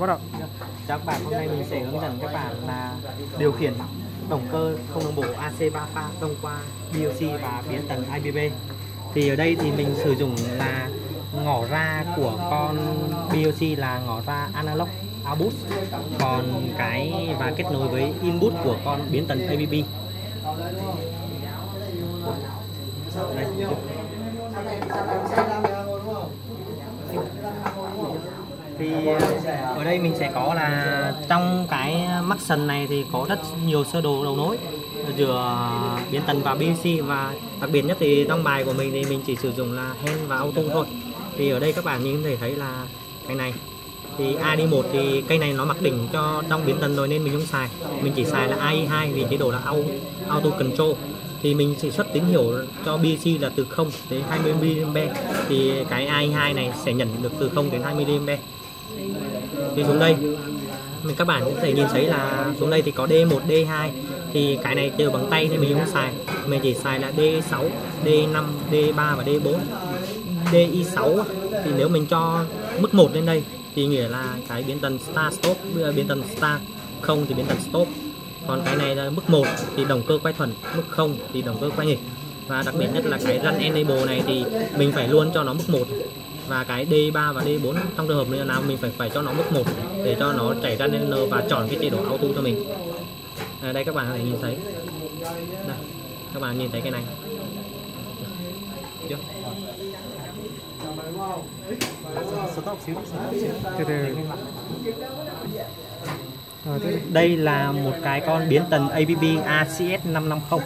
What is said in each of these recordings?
Bắt đầu. Chào các bạn, hôm nay mình sẽ hướng dẫn các bạn là điều khiển động cơ không đồng bộ AC 3 pha thông qua PLC và biến tần ABB. Thì ở đây thì mình sử dụng là ngõ ra của con PLC là ngõ ra analog output, còn và kết nối với input của con biến tần ABB. Đây. Thì ở đây mình sẽ có là trong cái mắc sần này thì có rất nhiều sơ đồ đầu nối giữa biến tần và PLC, và đặc biệt nhất thì trong bài của mình thì mình chỉ sử dụng là hand và auto thôi. Thì ở đây các bạn nhìn có thể thấy là cái này thì AI1 thì cây này nó mặc định cho trong biến tần rồi nên mình không xài, mình chỉ xài là AI2 vì chế độ là auto control. Thì mình sẽ xuất tín hiệu cho PLC là từ 0 đến 20 mA, thì cái AI2 này sẽ nhận được từ 0 đến 20 mA. Thì xuống đây mình các bạn có thể nhìn thấy là xuống đây thì có D1, D2 thì cái này đều bằng tay nên mình không xài, mình chỉ xài là D6, D5, D3 và D4. DI6 thì nếu mình cho mức 1 lên đây thì nghĩa là cái biến tần start stop, biến tần start, 0 thì biến tần stop. Còn cái này là mức 1 thì động cơ quay thuần, mức 0 thì động cơ quay nghịch. Và đặc biệt nhất là cái run enable này thì mình phải luôn cho nó mức 1, và cái D3 và D4 trong trường hợp như nào mình phải cho nó mức 1 để cho nó chạy run enable và chọn cái chế độ auto cho mình. Đây các bạn có thể nhìn thấy. Đây, các bạn nhìn thấy cái này. Được. Stop xíu. Đây là một cái con biến tần ABB ACS 550.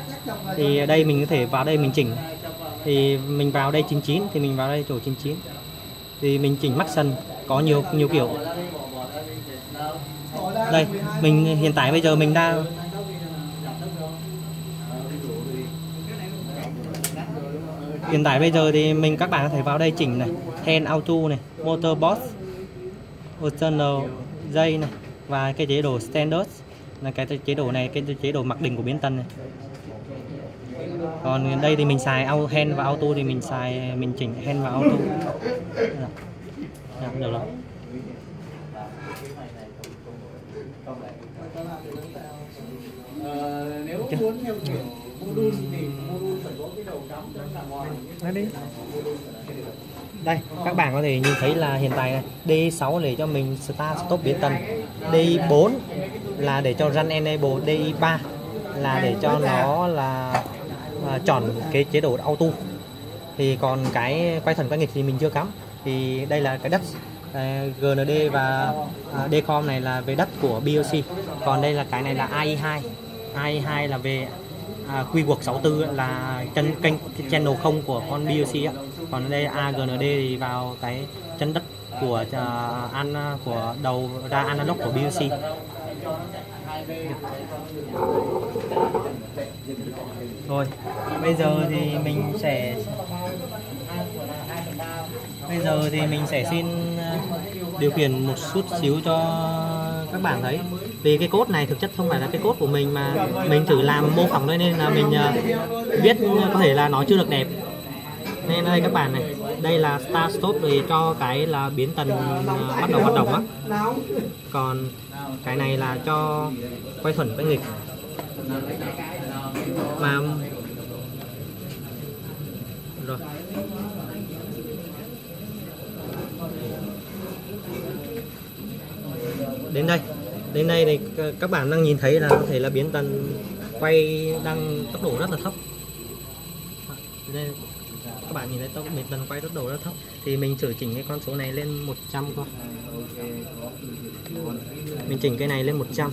Thì đây mình có thể vào đây mình chỉnh. Thì mình vào đây 99 thì mình vào đây chỗ 99. Thì mình chỉnh mắc sần có nhiều kiểu. Đây, mình hiện tại bây giờ mình đang các bạn có thể vào đây chỉnh này, hand auto này, motor boss, optional dây này, và cái chế độ standard là cái chế độ này, cái chế độ mặc định của biến tần này. Còn đây thì mình xài hand và auto thì mình chỉnh hand và auto. Được rồi. Nếu muốn theo kiểu module thì module phải có cái đầu cắm cho nó đàng hoàng. Đây, các bạn có thể nhìn thấy là hiện tại này, D6 để cho mình start stop biến tần, D4 là để cho run enable, D3 là để cho nó là chọn cái chế độ auto. Thì còn cái quay thuần quay nghịch thì mình chưa cắm. Thì đây là cái đất GND và DCOM này là về đất của PLC. Còn đây là cái này là AI2. AI2 là về quy quật 64 là chân kênh channel 0 của con PLC á. Còn đây AGND thì vào cái chân đất của đầu ra analog của PLC. Rồi, bây giờ thì mình sẽ xin điều khiển một chút xíu cho các bạn thấy. Vì cái code này thực chất không phải là cái code của mình mà mình thử làm mô phỏng thôi nên là mình viết có thể là nó chưa được đẹp. Nên đây các bạn này, đây là start stop thì cho cái là biến tần bắt đầu hoạt động á. Còn cái này là cho quay thuần quay nghịch. Mà rồi. Đến đây thì các bạn đang nhìn thấy là có thể là biến tần quay đang tốc độ rất là thấp. Đây các bạn nhìn thấy biến tần quay tốc độ rất thấp thì mình sửa chỉnh cái con số này lên 100 thôi. Mình chỉnh cái này lên 100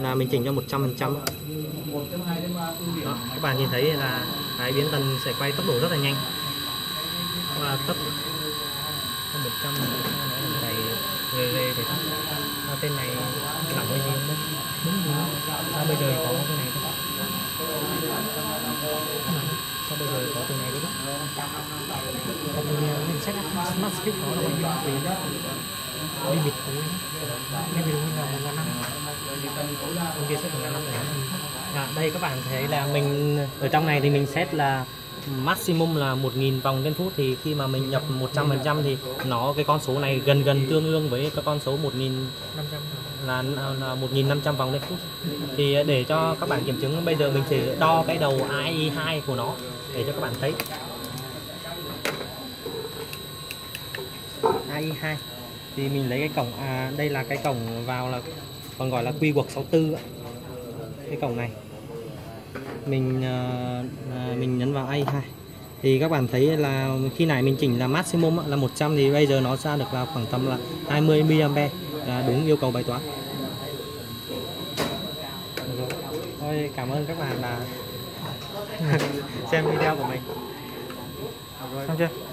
là mình chỉnh cho 100%. Đó, các bạn nhìn thấy là cái biến tần sẽ quay tốc độ rất là nhanh. Và tốc 100 này về thì tên này là bao nhiêu? Sao bây giờ có cái này không? Sao bây giờ có cái này đúng không? Mình xét smart script có là bao nhiêu? Vì có bịt cuối nên vì mình là 5. Bên kia xét là 5. Đây các bạn thấy là mình ở trong này thì mình xét là maximum là 1.000 vòng trên phút, thì khi mà mình nhập 100% thì nó cái con số này gần tương đương với cái con số 1.000 là 1.500 vòng trên phút. Thì để cho các bạn kiểm chứng, bây giờ mình sẽ đo cái đầu AI2 của nó để cho các bạn thấy. AI2 thì mình lấy cái cổng, đây là cái cổng vào, là còn gọi là quy quật 64, cái cổng này mình nhấn vào A2 thì các bạn thấy là khi này mình chỉnh là maximum là 100, thì bây giờ nó ra được là khoảng tầm là 20 mA, là đúng yêu cầu bài toán. Thôi, cảm ơn các bạn đã xem video của mình. Xong chưa?